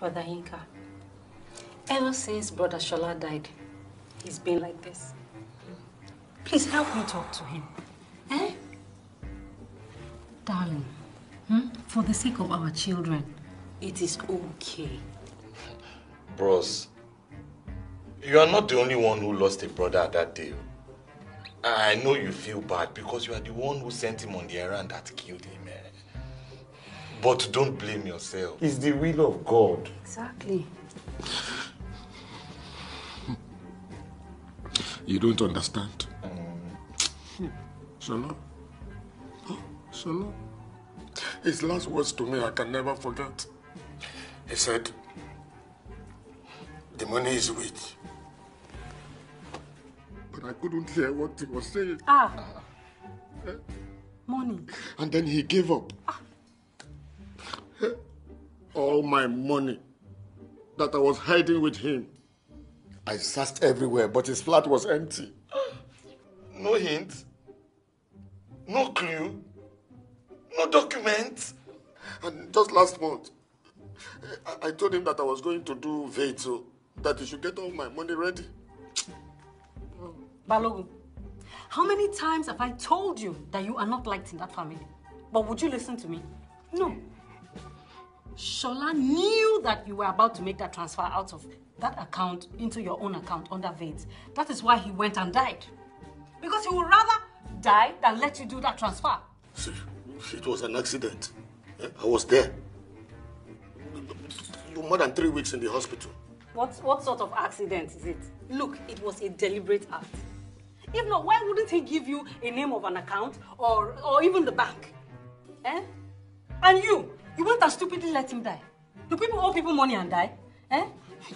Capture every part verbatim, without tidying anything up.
Brother Hinka, ever since Brother Shola died, he's been like this. Please help me talk to him. Eh? Darling, hmm? For the sake of our children, it is okay. Bros, you are not the only one who lost a brother that day. I know you feel bad because you are the one who sent him on the errand that killed him. Eh? But don't blame yourself. It's the will of God. Exactly. You don't understand. Mm. Shola. Shola. His last words to me I can never forget. He said, "The money is rich." But I couldn't hear what he was saying. Ah. Uh, money. And then he gave up. Ah. All my money that I was hiding with him. I searched everywhere, but his flat was empty. No hint, no clue, no document. And just last month, I, I told him that I was going to do VAIDS, so that he should get all my money ready. Balogun, how many times have I told you that you are not liked in that family? But would you listen to me? No. Shola knew that you were about to make that transfer out of that account into your own account under VAIDS. That is why he went and died. Because he would rather die than let you do that transfer. It was an accident. I was there. You were more than three weeks in the hospital. What, what sort of accident is it? Look, it was a deliberate act. If not, why wouldn't he give you a name of an account or, or even the bank? Eh? And you, you went and stupidly let him die. Do people owe people money and die? Eh?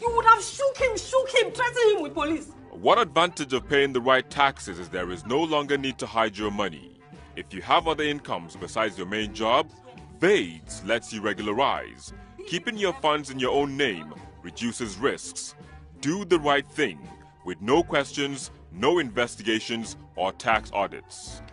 You would have shook him, shook him, threatened him with police. One advantage of paying the right taxes is there is no longer need to hide your money. If you have other incomes besides your main job, VAIDS lets you regularize. Keeping your funds in your own name reduces risks. Do the right thing with no questions, no investigations or tax audits.